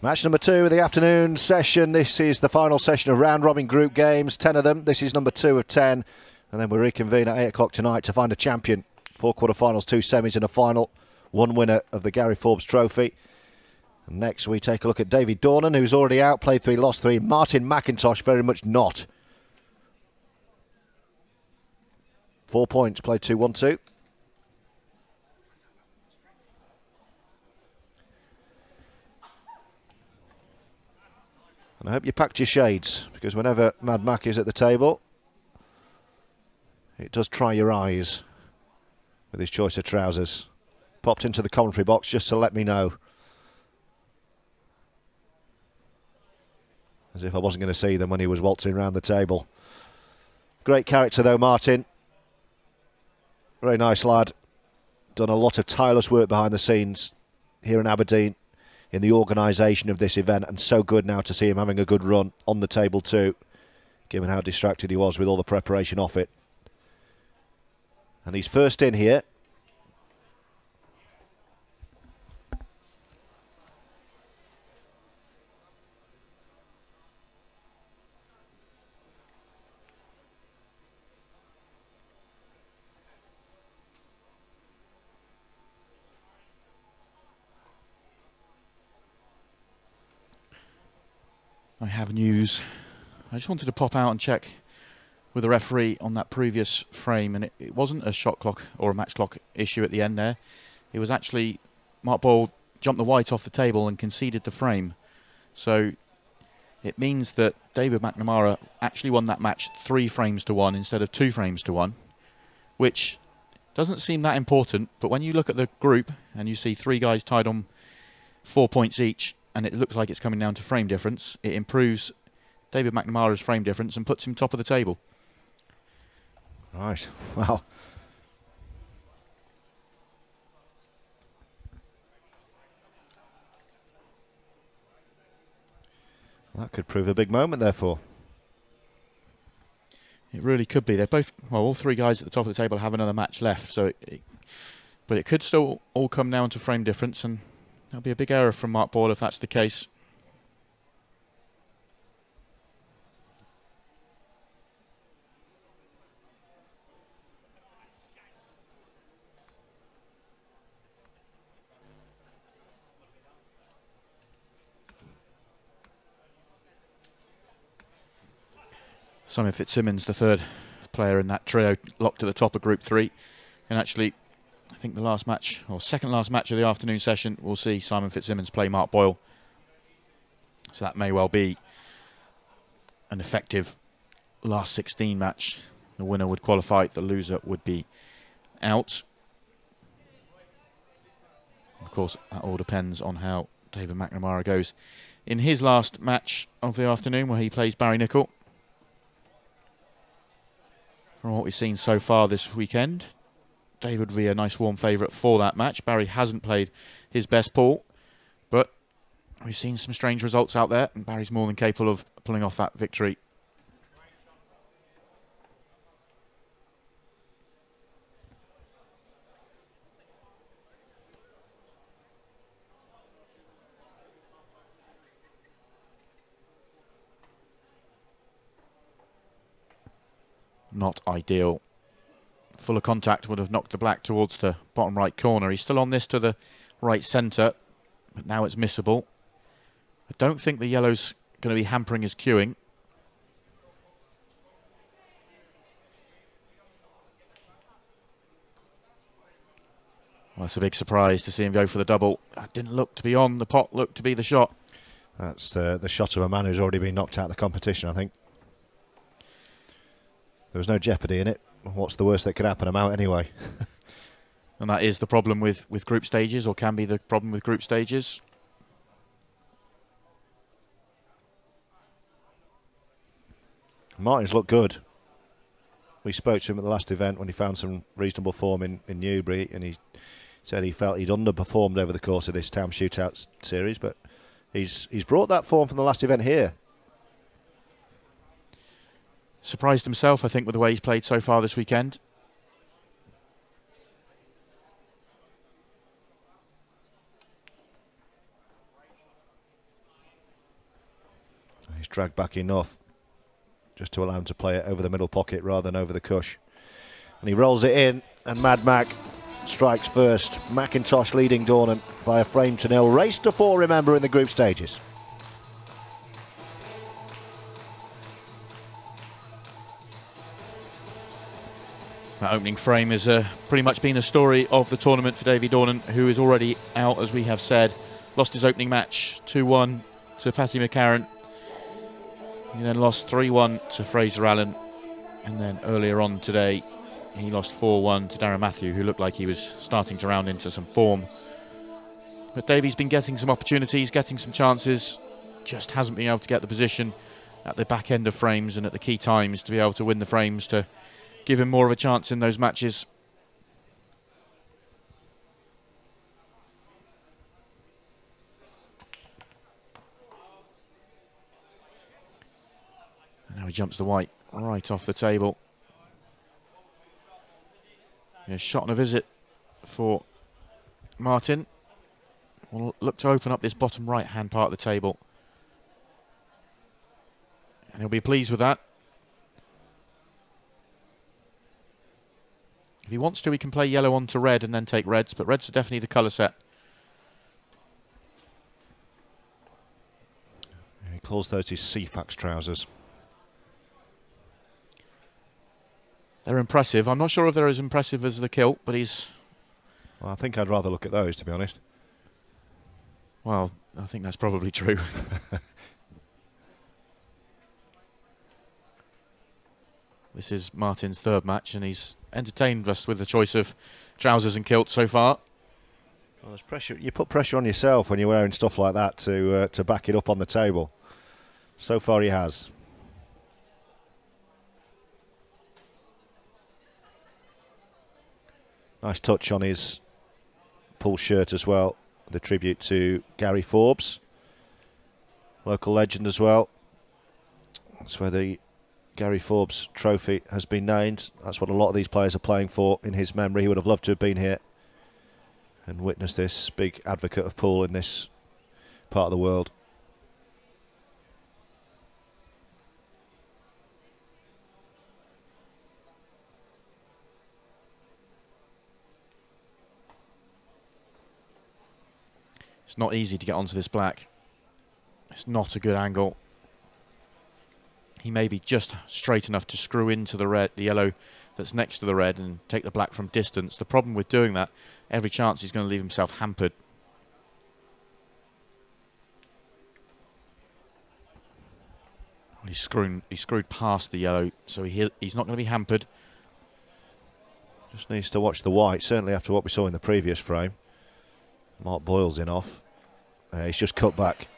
Match number 2 of the afternoon session. This is the final session of round-robin group games, 10 of them. This is number 2 of 10. And then we reconvene at 8 o'clock tonight to find a champion. 4 quarter-finals, 2 semis and a final. One winner of the Gary Forbes Trophy. And next we take a look at David Dornan, who's already out, played 3, lost 3. Martin McIntosh, very much not. 4 points, played 2, 1, 2. And I hope you packed your shades, because whenever Mad Mac is at the table, it does try your eyes with his choice of trousers. Popped into the commentary box just to let me know. As if I wasn't going to see them when he was waltzing round the table. Great character though, Martin. Very nice lad. Done a lot of tireless work behind the scenes here in Aberdeen, in the organisation of this event, and so good now to see him having a good run on the table too, given how distracted he was with all the preparation off it. And he's first in here. I have news. I just wanted to pop out and check with the referee on that previous frame, and it wasn't a shot clock or a match clock issue at the end there. It was actually Mark Ball jumped the white off the table and conceded the frame. So it means that David McNamara actually won that match 3 frames to 1 instead of 2 frames to 1, which doesn't seem that important, but when you look at the group and you see 3 guys tied on 4 points each, and it looks like it's coming down to frame difference, it improves David McNamara's frame difference and puts him top of the table. Right, wow. That could prove a big moment, therefore. It really could be. They're both, well, all 3 guys at the top of the table have another match left, so but it could still all come down to frame difference, and that'll be a big error from Mark Boyle if that's the case. Simon Fitzsimmons, the 3rd player in that trio, locked at the top of Group 3. And actually, I think the last match, or second last match of the afternoon session, we'll see Simon Fitzsimmons play Mark Boyle. So that may well be an effective last 16 match. The winner would qualify, the loser would be out. Of course, that all depends on how David McNamara goes in his last match of the afternoon, where he plays Barry Nicholl. From what we've seen so far this weekend, David would be a nice warm favourite for that match. Barry hasn't played his best ball, but we've seen some strange results out there, and Barry's more than capable of pulling off that victory. Not ideal. Full of contact would have knocked the black towards the bottom right corner. He's still on this to the right centre, but now it's missable. I don't think the yellow's going to be hampering his queuing. Well, it's a big surprise to see him go for the double. That didn't look to be on. The pot looked to be the shot. That's the shot of a man who's already been knocked out of the competition, I think. There was no jeopardy in it. What's the worst that could happen? I'm out anyway. And that is the problem with group stages, or can be the problem with group stages. Martin's looked good. We spoke to him at the last event when he found some reasonable form in Newbury, and he said he felt he'd underperformed over the course of this Taom Shootout series, but he's brought that form from the last event here. Surprised himself, I think, with the way he's played so far this weekend. It's dragged back enough just to allow him to play it over the middle pocket rather than over the cush. And he rolls it in, and Mad Mac strikes first. McIntosh leading Dornan by a frame to nil. Race to four, remember, in the group stages. That opening frame has pretty much been the story of the tournament for Davy Dornan, who is already out, as we have said. Lost his opening match 2-1 to Patty McCarran. He then lost 3-1 to Fraser Allen. And then earlier on today, he lost 4-1 to Darren Matthew, who looked like he was starting to round into some form. But Davy's been getting some opportunities, getting some chances, just hasn't been able to get the position at the back end of frames and at the key times to be able to win the frames to give him more of a chance in those matches. And now he jumps the white right off the table. A shot and a visit for Martin. We'll look to open up this bottom right-hand part of the table. And he'll be pleased with that. If he wants to, he can play yellow onto red and then take reds, but reds are definitely the colour set. He calls those his CFAX trousers. They're impressive. I'm not sure if they're as impressive as the kilt, but he's... Well, I think I'd rather look at those, to be honest. Well, I think that's probably true. This is Martin's third match, and he's entertained us with the choice of trousers and kilt so far. Well, there's pressure. You put pressure on yourself when you're wearing stuff like that to back it up on the table. So far, he has. Nice touch on his pull shirt as well. The tribute to Gary Forbes, local legend as well. That's where the Gary Forbes Trophy has been named. That's what a lot of these players are playing for in his memory. He would have loved to have been here and witnessed this. Big advocate of pool in this part of the world. It's not easy to get onto this black. It's not a good angle. He may be just straight enough to screw into the red, the yellow that's next to the red, and take the black from distance. The problem with doing that, every chance he's going to leave himself hampered. He's screwed past the yellow, so he's not going to be hampered. Just needs to watch the white, certainly after what we saw in the previous frame. Mark Boyle's in off. He's just cut back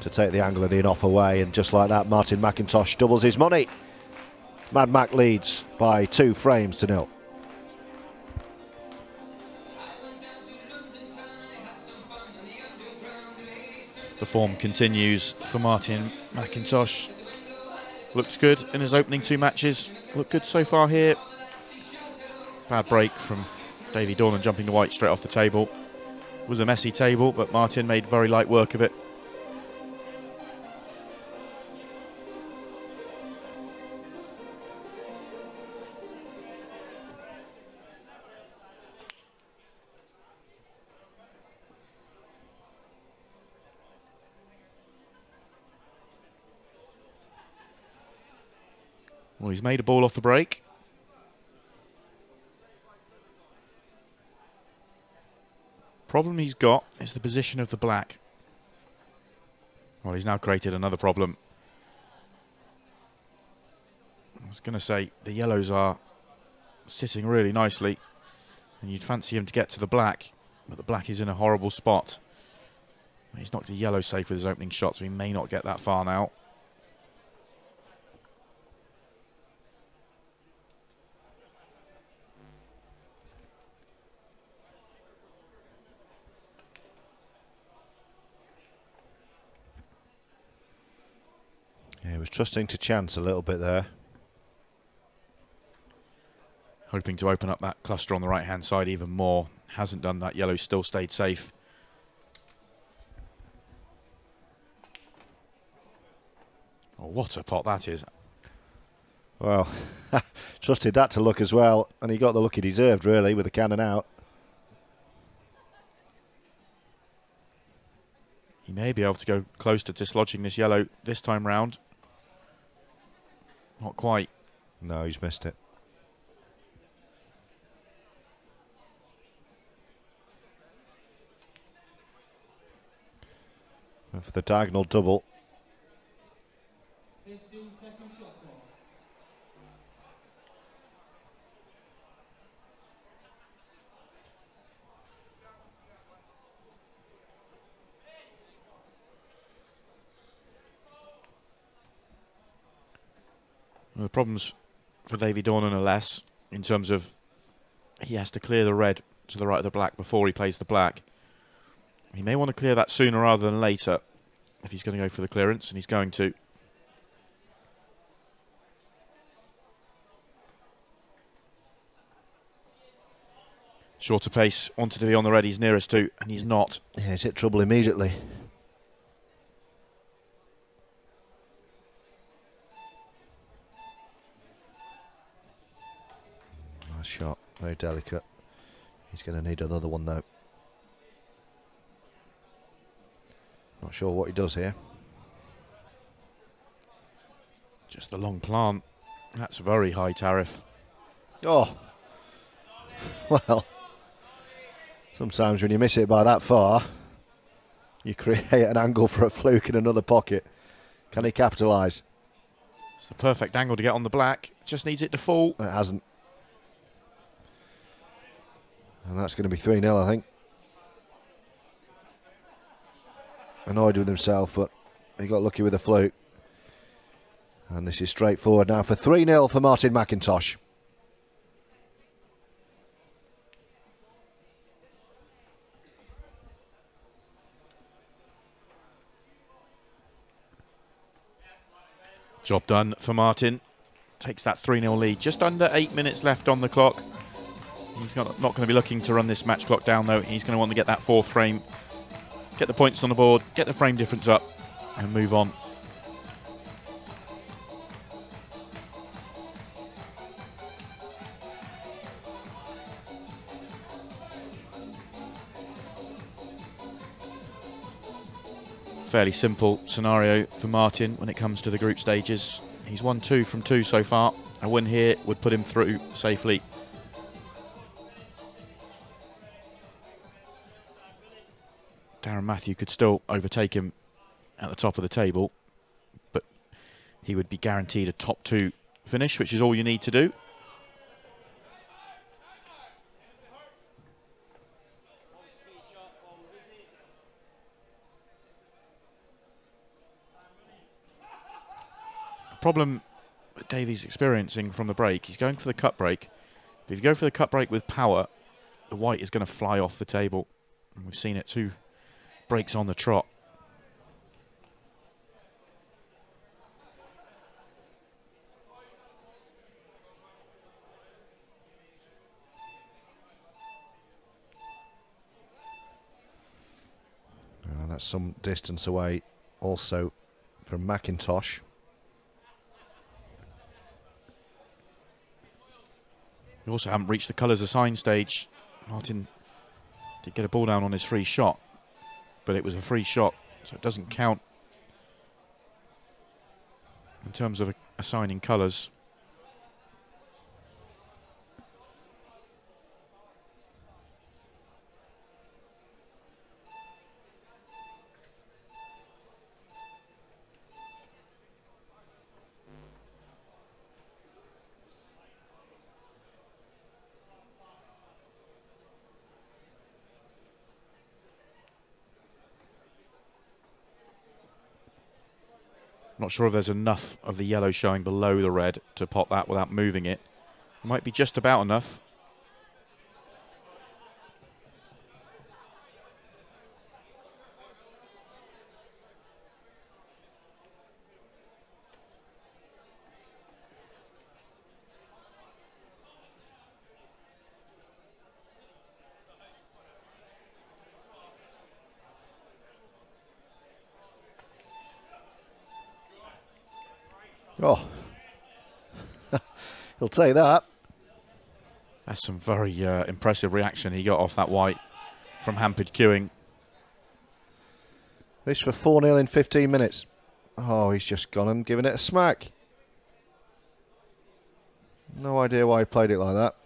to take the angle of the in-off away, and just like that, Martin McIntosh doubles his money. Mad Mac leads by 2 frames to 0. The form continues for Martin McIntosh. Looks good in his opening 2 matches. Looked good so far here. Bad break from Davy Dornan, jumping the white straight off the table. It was a messy table, but Martin made very light work of it. Well, he's made a ball off the break. Problem he's got is the position of the black. Well, he's now created another problem. I was going to say the yellows are sitting really nicely, and you'd fancy him to get to the black, but the black is in a horrible spot. He's knocked the yellow safe with his opening shot, so he may not get that far now. Was trusting to chance a little bit there. Hoping to open up that cluster on the right-hand side even more. Hasn't done that. Yellow still stayed safe. Oh, what a pot that is. Well, trusted that to look as well, and he got the look he deserved, really, with the cannon out. He may be able to go close to dislodging this yellow this time round. Not quite. No, he's missed it. And for the diagonal double. The problems for Davy Dornan are less in terms of he has to clear the red to the right of the black before he plays the black. He may want to clear that sooner rather than later if he's going to go for the clearance, and he's going to. Shorter pace, wanted to be on the red he's nearest to, and he's not. Yeah, he's hit trouble immediately. Nice shot, very delicate. He's going to need another one though. Not sure what he does here. Just the long plant. That's a very high tariff. Oh, well, sometimes when you miss it by that far, you create an angle for a fluke in another pocket. Can he capitalise? It's the perfect angle to get on the black. Just needs it to fall. It hasn't. And that's going to be 3-0, I think. Annoyed with himself, but he got lucky with a fluke. And this is straightforward now for 3-0 for Martin McIntosh. Job done for Martin. Takes that 3-0 lead. Just under 8 minutes left on the clock. He's not going to be looking to run this match clock down, though. He's going to want to get that fourth frame, get the points on the board, get the frame difference up, and move on. Fairly simple scenario for Martin when it comes to the group stages. He's won 2 from 2 so far. A win here would put him through safely. Darren Matthew could still overtake him at the top of the table, but he would be guaranteed a top 2 finish, which is all you need to do. The problem that Davy's experiencing from the break, he's going for the cut break. But if you go for the cut break with power, the white is going to fly off the table. And we've seen it too. Breaks on the trot. Oh, that's some distance away also from McIntosh. We also haven't reached the colours assigned stage. Martin did get a ball down on his free shot, but it was a free shot, so it doesn't count in terms of assigning colours. Not sure if there's enough of the yellow showing below the red to pot that without moving it. Might be just about enough. Oh, he'll take that. That's some very impressive reaction he got off that white from hampered queuing. This for 4-0 in 15 minutes. Oh, he's just gone and given it a smack. No idea why he played it like that.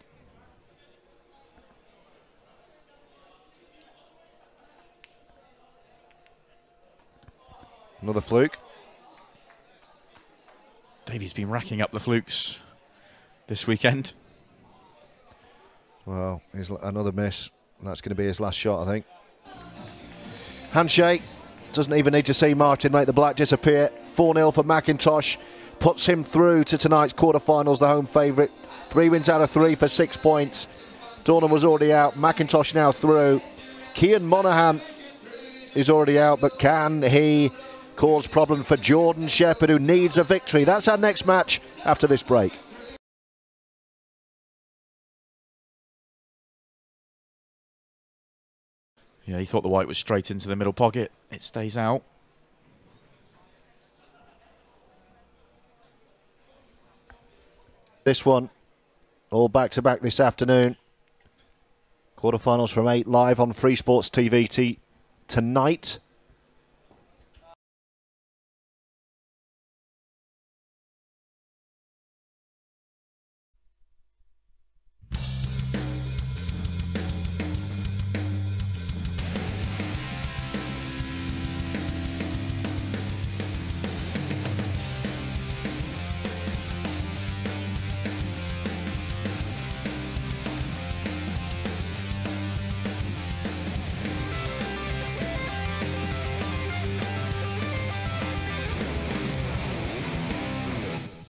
Another fluke. Davey's been racking up the flukes this weekend. Well, here's another miss. That's going to be his last shot, I think. Handshake. Doesn't even need to see Martin make the black disappear. 4-0 for McIntosh. Puts him through to tonight's quarterfinals, the home favourite. 3 wins out of 3 for 6 points. Dornan was already out. McIntosh now through. Kian Monaghan is already out, but can he cause problem for Jordan Shepherd, who needs a victory? That's our next match after this break. Yeah, he thought the white was straight into the middle pocket. It stays out. This one, all back-to-back this afternoon. Quarterfinals from 8 live on FreeSports TVT tonight.